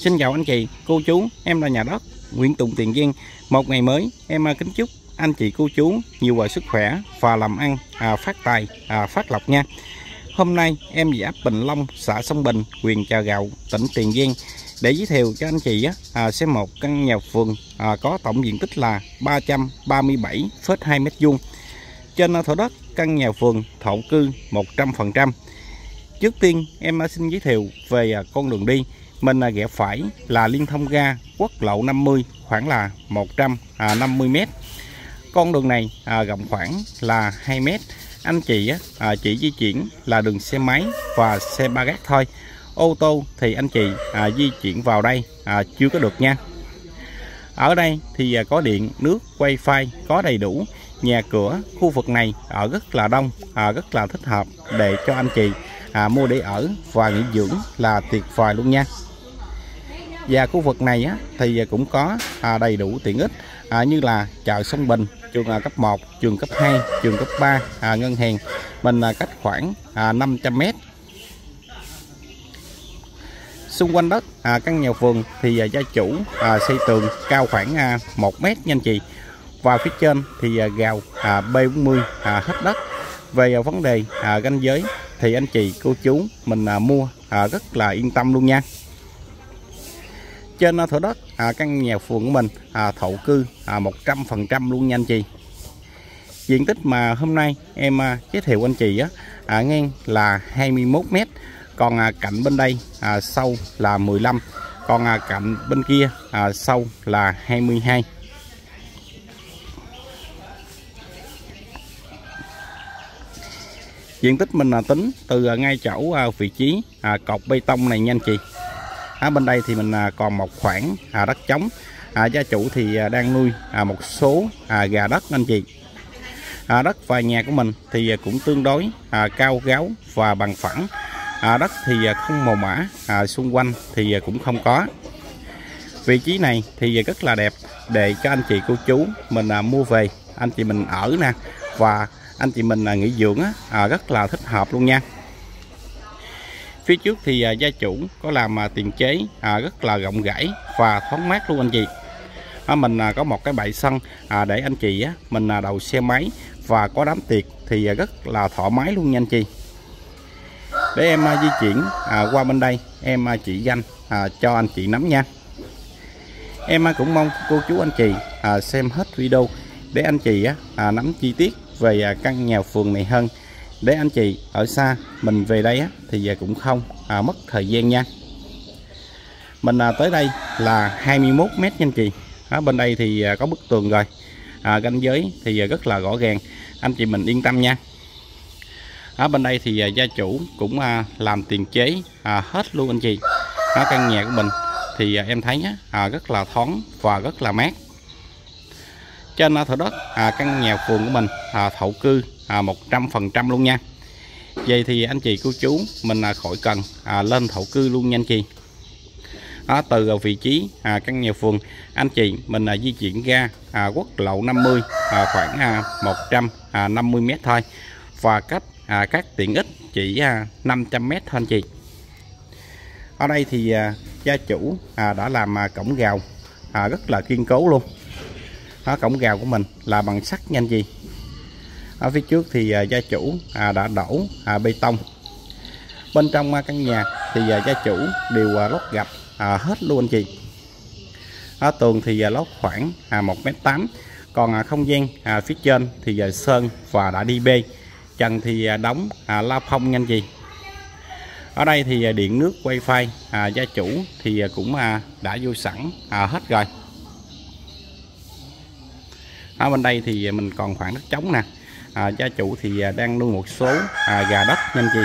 Xin chào anh chị, cô chú, em là nhà đất Nguyễn Tùng Tiền Giang. Một ngày mới, em kính chúc anh chị, cô chú nhiều và sức khỏe và làm ăn, phát tài, phát lộc nha. Hôm nay em về ấp Bình Long, xã Sông Bình, huyện Trà Gạo, tỉnh Tiền Giang để giới thiệu cho anh chị xem một căn nhà vườn có tổng diện tích là 337,2 m². Trên thổ đất căn nhà vườn thổ cư 100%. Trước tiên em xin giới thiệu về con đường đi. Mình rẽ phải là liên thông ga quốc lộ 50 khoảng là 150 m. Con đường này rộng khoảng là 2 m. Anh chị chỉ di chuyển là đường xe máy và xe ba gác thôi. Ô tô thì anh chị di chuyển vào đây chưa có được nha. Ở đây thì có điện, nước, wifi, có đầy đủ. Nhà cửa khu vực này ở rất là đông, rất là thích hợp để cho anh chị mua để ở và nghỉ dưỡng là tuyệt vời luôn nha. Và khu vực này thì cũng có đầy đủ tiện ích như là chợ Sông Bình, trường cấp 1, trường cấp 2, trường cấp 3, ngân hàng. Mình cách khoảng 500 m. Xung quanh đất căn nhà vườn thì gia chủ xây tường cao khoảng 1 m nha anh chị. Và phía trên thì gào B40 hết đất. Về vấn đề ranh giới thì anh chị, cô chú mình mua rất là yên tâm luôn nha. Trên thổ đất căn nhà vườn của mình thổ cư 100% luôn nha anh chị. Diện tích mà hôm nay em giới thiệu anh chị ngang là 21 m, còn cạnh bên đây sâu là 15, còn cạnh bên kia sâu là 22. Diện tích mình là tính từ ngay chỗ vị trí cột bê tông này nha anh chị. Ở bên đây thì mình còn một khoảng đất trống. Gia chủ thì đang nuôi một số gà đất anh chị. Đất và nhà của mình thì cũng tương đối cao ráo và bằng phẳng. Đất thì không màu mã, xung quanh thì cũng không có. Vị trí này thì rất là đẹp để cho anh chị, cô chú mình mua về, anh chị mình ở nè, và anh chị mình nghỉ dưỡng rất là thích hợp luôn nha. Phía trước thì gia chủ có làm tiền chế rất là rộng rãi và thoáng mát luôn anh chị. Mình có một cái bãi sân để anh chị mình đậu xe máy và có đám tiệc thì rất là thoải mái luôn nha anh chị. Để em di chuyển qua bên đây em chỉ danh cho anh chị nắm nha. Em cũng mong cô chú anh chị xem hết video để anh chị nắm chi tiết về căn nhà vườn này hơn, để anh chị ở xa mình về đây thì cũng không mất thời gian nha. Mình tới đây là 21 m nha anh chị. Ở bên đây thì có bức tường rồi, ranh giới thì rất là rõ ràng, anh chị mình yên tâm nha. Ở bên đây thì gia chủ cũng làm tiền chế hết luôn anh chị. Ở căn nhà của mình thì em thấy rất là thoáng và rất là mát. Trên thổ đất căn nhà vườn của mình thổ cư 100% luôn nha. Vậy thì anh chị, cô chú mình khỏi cần lên thổ cư luôn nha anh chị. Từ vị trí căn nhà vườn anh chị mình di chuyển ra quốc lộ 50 khoảng 150 m thôi, và cách các tiện ích chỉ 500 m thôi anh chị. Ở đây thì gia chủ đã làm cổng rào rất là kiên cố luôn. Cổng rào của mình là bằng sắt nha anh chị. Ở phía trước thì gia chủ đã đổ bê tông. Bên trong căn nhà thì gia chủ đều lót gạch hết luôn anh chị. Tường thì lót khoảng 1,8 m, còn không gian phía trên thì sơn và đã đi bê. Trần thì đóng la phong nha anh chị. Ở đây thì điện nước wifi gia chủ thì cũng đã vô sẵn hết rồi. Ở bên đây thì mình còn khoảng đất trống nè. Gia chủ thì đang nuôi một số gà đất nha anh chị.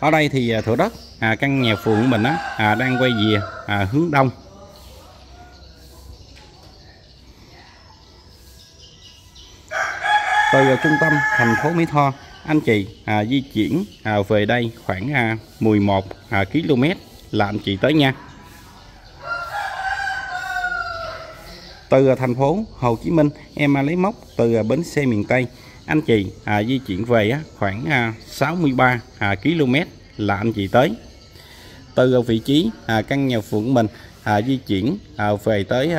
Ở đây thì thửa đất căn nhà vườn của mình đang quay về hướng đông. Từ trung tâm thành phố Mỹ Tho anh chị di chuyển về đây khoảng 11 km là anh chị tới nha. Từ thành phố Hồ Chí Minh em lấy móc từ bến xe miền Tây, anh chị di chuyển về khoảng 63 km là anh chị tới. Từ vị trí căn nhà phượng mình di chuyển về tới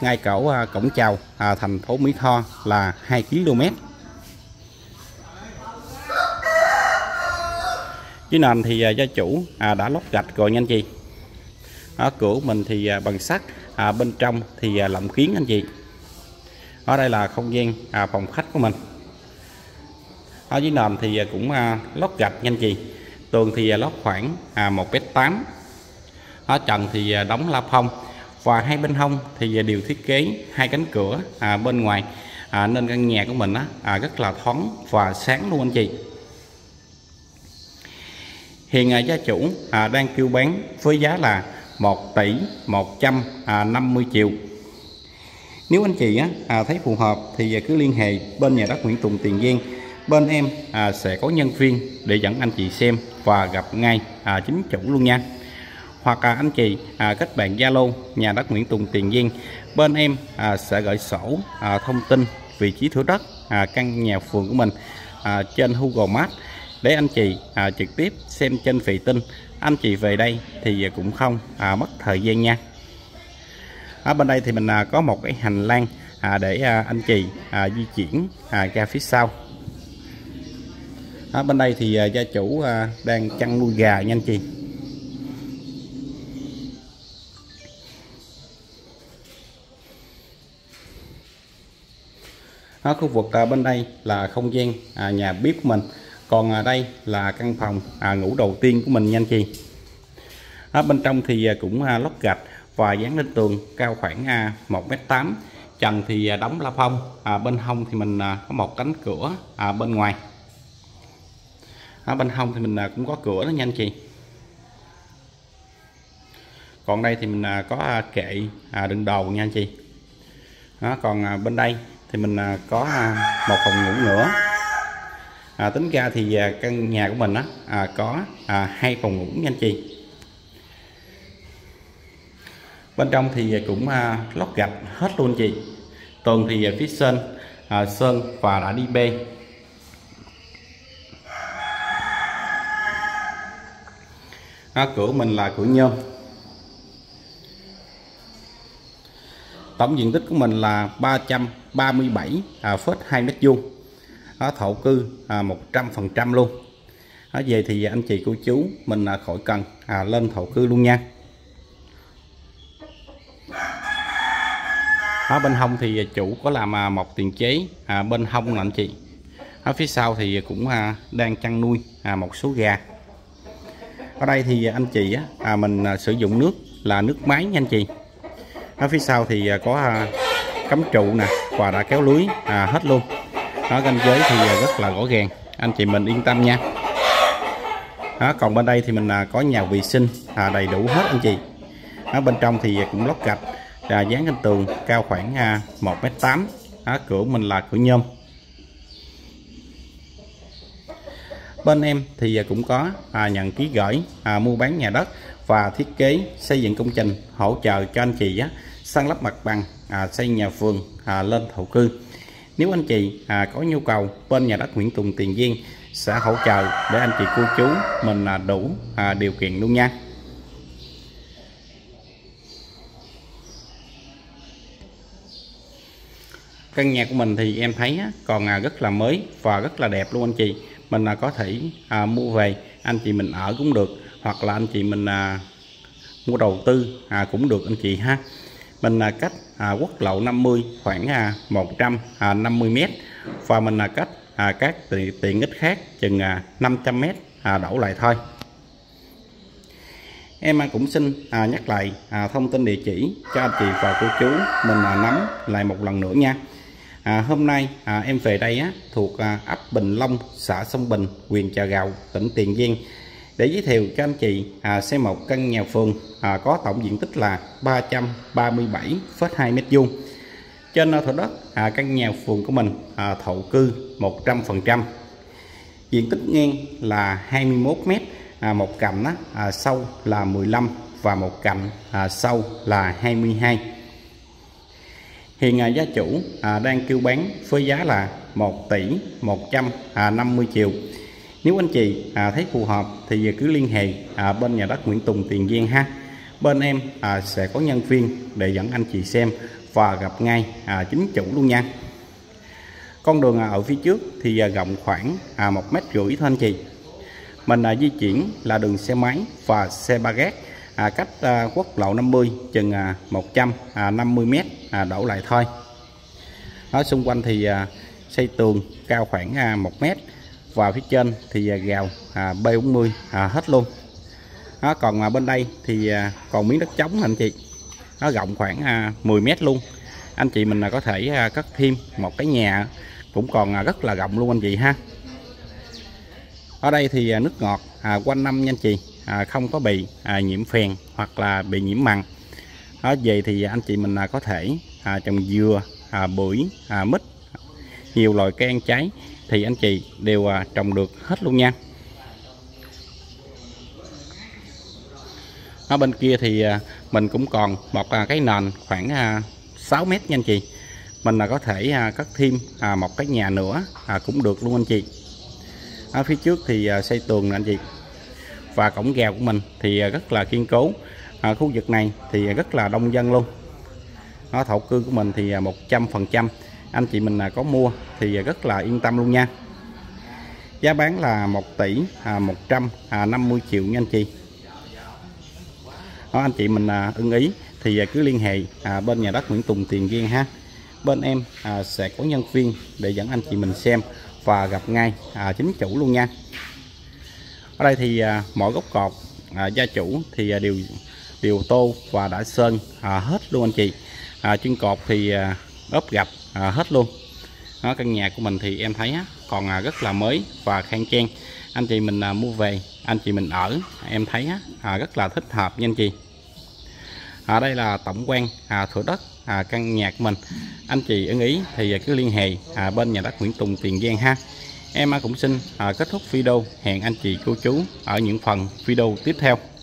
ngay cổng chào thành phố Mỹ Tho là 2 km. Dưới nền thì gia chủ đã lót gạch rồi nha anh chị. Ở cửa mình thì bằng sắt, bên trong thì lộng kiến anh chị. Ở đây là không gian phòng khách của mình. Ở dưới nền thì cũng lót gạch nha anh chị. Tường thì lót khoảng 1m8. Ở trần thì đóng la phong và hai bên hông thì đều thiết kế hai cánh cửa bên ngoài, nên căn nhà của mình rất là thoáng và sáng luôn anh chị. Hiện gia chủ đang kêu bán với giá là 1 tỷ 150 triệu. Nếu anh chị thấy phù hợp thì cứ liên hệ bên nhà đất Nguyễn Tùng Tiền Giang. Bên em sẽ có nhân viên để dẫn anh chị xem và gặp ngay chính chủ luôn nha. Hoặc anh chị kết bạn Zalo nhà đất Nguyễn Tùng Tiền Giang. Bên em sẽ gửi sổ thông tin vị trí thửa đất căn nhà phường của mình trên Google Maps để anh chị trực tiếp xem trên vệ tinh. Anh chị về đây thì cũng không mất thời gian nha. Ở bên đây thì mình có một cái hành lang để anh chị di chuyển ra phía sau. Ở bên đây thì gia chủ đang chăn nuôi gà nha anh chị. Ở khu vực bên đây là không gian nhà bếp của mình. Còn ở đây là căn phòng ngủ đầu tiên của mình nha anh chị. Ở bên trong thì cũng lót gạch và dán lên tường cao khoảng 1m8. Trần thì đóng la phong, bên hông thì mình có một cánh cửa bên ngoài. Ở bên hông thì mình cũng có cửa đó nha anh chị. Còn đây thì mình có kệ đựng đồ nha anh chị. Đó, còn bên đây thì mình có một phòng ngủ nữa. Tính ra thì căn nhà của mình có 2 phòng ngủ nha anh chị. Bên trong thì cũng lót gạch hết luôn chị. Tường thì phía sơn, sơn và đã đi bê. Cửa mình là cửa nhôm. Tổng diện tích của mình là 337,2m2. Thổ cư 100% luôn. Về thì anh chị cô chú mình khỏi cần lên thổ cư luôn nha. Ở bên hông thì chủ có làm một tiền chế bên hông là anh chị. Ở phía sau thì cũng đang chăn nuôi một số gà. Ở đây thì anh chị mình sử dụng nước là nước máy nha anh chị. Ở phía sau thì có cắm trụ nè và đã kéo lưới hết luôn. Đó, ranh giới thì rất là rõ ràng, anh chị mình yên tâm nha. Đó, còn bên đây thì mình có nhà vệ sinh đầy đủ hết anh chị. Ở bên trong thì cũng lót gạch, dán lên tường cao khoảng 1m8. Cửa mình là cửa nhôm. Bên em thì cũng có nhận ký gửi mua bán nhà đất và thiết kế xây dựng công trình, hỗ trợ cho anh chị san lấp mặt bằng, xây nhà phường lên thổ cư. Nếu anh chị có nhu cầu, bên nhà đất Nguyễn Tùng Tiền Giang sẽ hỗ trợ để anh chị cô chú mình đủ điều kiện luôn nha. Căn nhà của mình thì em thấy còn rất là mới và rất là đẹp luôn anh chị. Mình có thể mua về anh chị mình ở cũng được, hoặc là anh chị mình mua đầu tư cũng được anh chị ha. Mình là cách quốc lộ 50 khoảng 150m và mình là cách các tiện ích khác chừng 500m đổ lại thôi. Em cũng xin nhắc lại thông tin địa chỉ cho anh chị và cô chú mình nắm lại một lần nữa nha. Hôm nay em về đây thuộc ấp Bình Long, xã Sông Bình, huyện Trà Gạo, tỉnh Tiền Giang để giới thiệu cho anh chị xem một căn nhà phường có tổng diện tích là 337,2m2. Trên thổ đất căn nhà phường của mình thổ cư 100%. Diện tích ngang là 21m, một cạnh sâu là 15 và một cạnh sâu là 22. Hiện gia chủ đang kêu bán với giá là 1 tỷ 150 triệu. Nếu anh chị thấy phù hợp thì cứ liên hệ bên nhà đất Nguyễn Tùng Tiền Giang ha. Bên em sẽ có nhân viên để dẫn anh chị xem và gặp ngay chính chủ luôn nha. Con đường ở phía trước thì rộng khoảng 1,5 mét thôi anh chị. Mình di chuyển là đường xe máy và xe ba gác, cách quốc lộ 50 chừng 150 m đổ lại thôi. Ở xung quanh thì xây tường cao khoảng 1 m và phía trên thì gào B40 hết luôn. Đó, còn bên đây thì còn miếng đất trống anh chị, nó rộng khoảng 10 m luôn. Anh chị mình là có thể cất thêm một cái nhà cũng còn rất là rộng luôn anh chị ha. Ở đây thì nước ngọt quanh năm nha anh chị, không có bị nhiễm phèn hoặc là bị nhiễm mặn. Đó, về thì anh chị mình là có thể trồng dừa, bưởi, mít, nhiều loại cây ăn trái thì anh chị đều trồng được hết luôn nha. Ở bên kia thì mình cũng còn một cái nền khoảng 6 m nha anh chị. Mình là có thể cất thêm một cái nhà nữa cũng được luôn anh chị. Ở phía trước thì xây tường nè anh chị. Và cổng rào của mình thì rất là kiên cố. Khu vực này thì rất là đông dân luôn. Nó thổ cư của mình thì 100%. Anh chị mình là có mua thì rất là yên tâm luôn nha. Giá bán là 1 tỷ 150 triệu nha anh chị. Đó, anh chị mình ưng ý thì cứ liên hệ bên nhà đất Nguyễn Tùng Tiền Giang ha. Bên em sẽ có nhân viên để dẫn anh chị mình xem và gặp ngay chính chủ luôn nha. Ở đây thì mỗi góc cột gia chủ thì đều tô và đã sơn hết luôn anh chị. Chân cột thì ốp gập hết luôn. Đó, căn nhà của mình thì em thấy còn rất là mới và khang trang. Anh chị mình mua về, anh chị mình ở, em thấy rất là thích hợp nha anh chị. Ở đây là tổng quan thửa đất căn nhà của mình. Anh chị ưng ý thì cứ liên hệ bên nhà đất Nguyễn Tùng Tiền Giang ha. Em cũng xin kết thúc video. Hẹn anh chị cô chú ở những phần video tiếp theo.